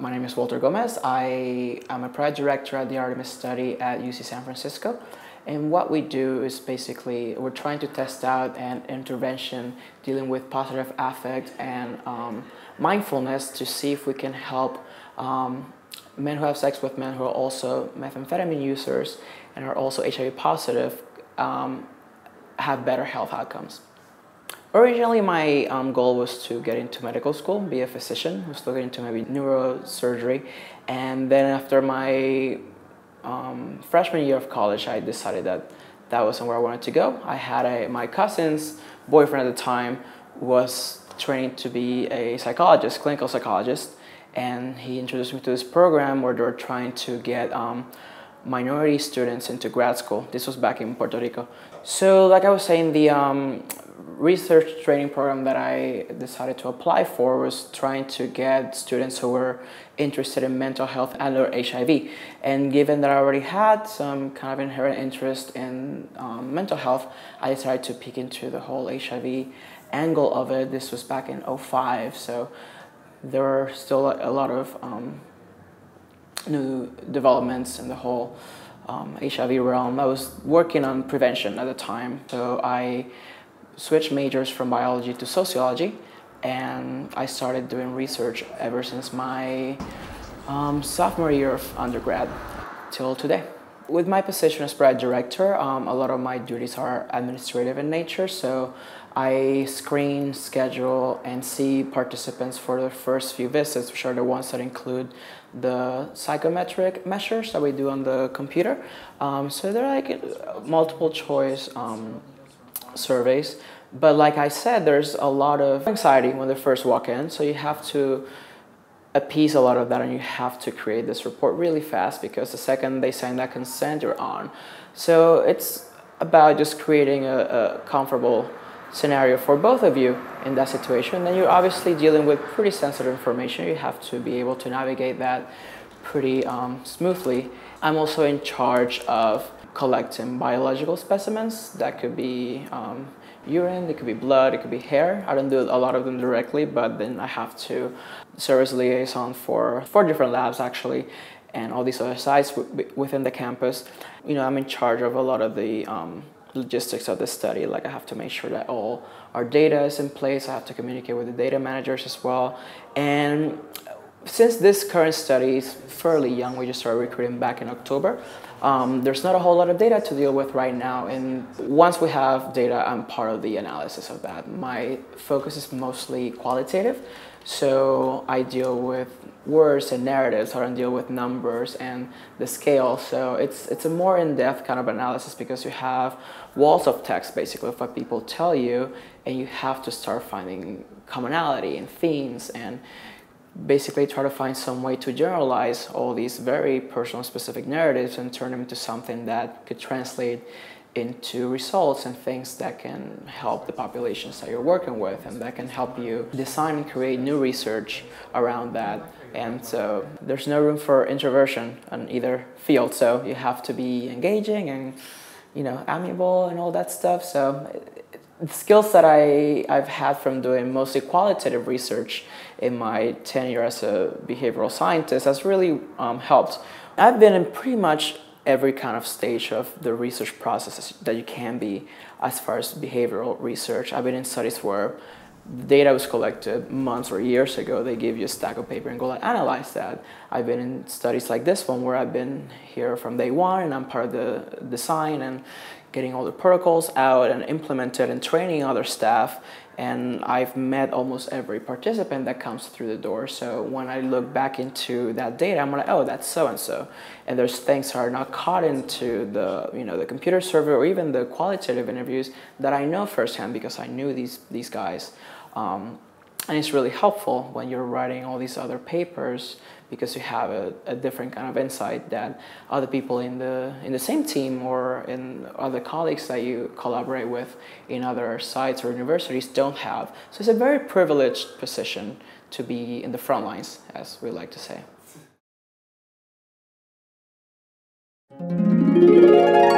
My name is Walter Gomez. I am a project director at the Artemis study at UC San Francisco. And what we do is basically we're trying to test out an intervention dealing with positive affect and mindfulness to see if we can help men who have sex with men who are also methamphetamine users and are also HIV positive have better health outcomes. Originally, my goal was to get into medical school, be a physician. I was looking into maybe neurosurgery. And then after my freshman year of college, I decided that that wasn't where I wanted to go. I had my cousin's boyfriend at the time was training to be a psychologist, clinical psychologist. And he introduced me to this program where they were trying to get minority students into grad school. This was back in Puerto Rico. So like I was saying, the research training program that I decided to apply for was trying to get students who were interested in mental health and or HIV. And given that I already had some kind of inherent interest in mental health, I decided to peek into the whole HIV angle of it. This was back in 2005, so there were still a lot of new developments in the whole HIV realm. I was working on prevention at the time, so I switched majors from biology to sociology, and I started doing research ever since my sophomore year of undergrad till today. With my position as project director, a lot of my duties are administrative in nature, so I screen, schedule, and see participants for the first few visits, which are the ones that include the psychometric measures that we do on the computer. So they're like multiple choice surveys, but like I said, there's a lot of anxiety when they first walk in, so you have to appease a lot of that, and you have to create this report really fast, because the second they sign that consent, you're on. So it's about just creating a comfortable scenario for both of you in that situation. Then you're obviously dealing with pretty sensitive information. You have to be able to navigate that pretty smoothly. I'm also in charge of collecting biological specimens. That could be urine, it could be blood, it could be hair. I don't do a lot of them directly, but then I have to serve as liaison for 4 different labs actually, and all these other sites within the campus. You know, I'm in charge of a lot of the logistics of the study. Like, I have to make sure that all our data is in place. I have to communicate with the data managers as well. And since this current study is fairly young, we just started recruiting back in October, there's not a whole lot of data to deal with right now, and once we have data, I'm part of the analysis of that. My focus is mostly qualitative, so I deal with words and narratives. I don't deal with numbers and the scale, so it's a more in-depth kind of analysis, because you have walls of text basically of what people tell you, and you have to start finding commonality and themes, and basically try to find some way to generalize all these very personal specific narratives and turn them into something that could translate into results and things that can help the populations that you're working with, and that can help you design and create new research around that. And so there's no room for introversion in either field, so you have to be engaging and, you know, amiable and all that stuff. So the skills that I've had from doing mostly qualitative research in my tenure as a behavioral scientist has really helped. I've been in pretty much every kind of stage of the research process that you can be as far as behavioral research. I've been in studies where data was collected months or years ago. They give you a stack of paper and go and analyze that. I've been in studies like this one where I've been here from day one, and I'm part of the design and getting all the protocols out and implemented and training other staff. And I've met almost every participant that comes through the door. So when I look back into that data, I'm like, oh, that's so-and-so. And there's things that are not caught into the, you know, the computer server or even the qualitative interviews that I know firsthand, because I knew these guys. And it's really helpful when you're writing all these other papers, because you have a different kind of insight that other people in the same team or in other colleagues that you collaborate with in other sites or universities don't have. So it's a very privileged position to be in the front lines, as we like to say.